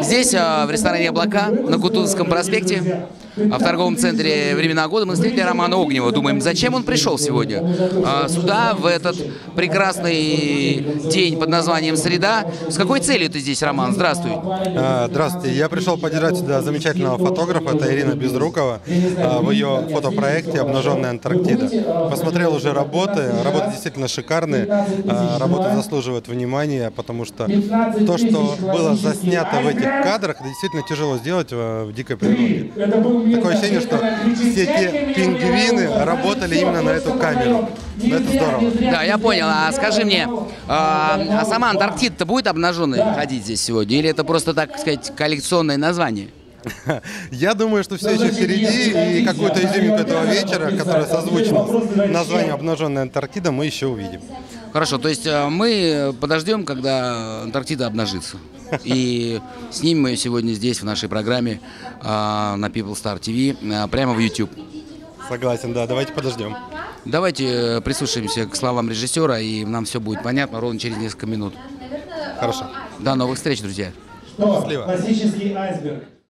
Здесь, в ресторане «Облака» на Кутузовском проспекте, в торговом центре «Времена года», мы встретили Романа Огнева. Думаем, зачем он пришел сегодня сюда, в этот прекрасный день под названием «Среда». С какой целью ты здесь, Роман? Здравствуй. Здравствуйте. Я пришел поддержать сюда замечательного фотографа. Это Ирина Безрукова в ее фотопроекте «Обнаженная Антарктида». Посмотрел уже работы. Работы действительно шикарные. Работы заслуживают внимания, потому что то, что было заснято в этих кадрах, действительно тяжело сделать в дикой природе. Такое ощущение, что все те пингвины работали именно на эту камеру. Но это здорово. Да, я понял. А скажи мне, а сама Антарктида-то будет обнаженной ходить здесь сегодня? Или это просто, так сказать, коллекционное название? Я думаю, что все еще впереди, и какую-то изюминку этого вечера, которая созвучна названию «Обнаженная Антарктида», мы еще увидим. Хорошо, то есть мы подождем, когда Антарктида обнажится. И снимем мы ее сегодня здесь, в нашей программе на PeopleStar TV, прямо в YouTube. Согласен, да, давайте подождем. Давайте прислушаемся к словам режиссера, и нам все будет понятно ровно через несколько минут. Хорошо. До новых встреч, друзья. Счастливо. Классический айсберг.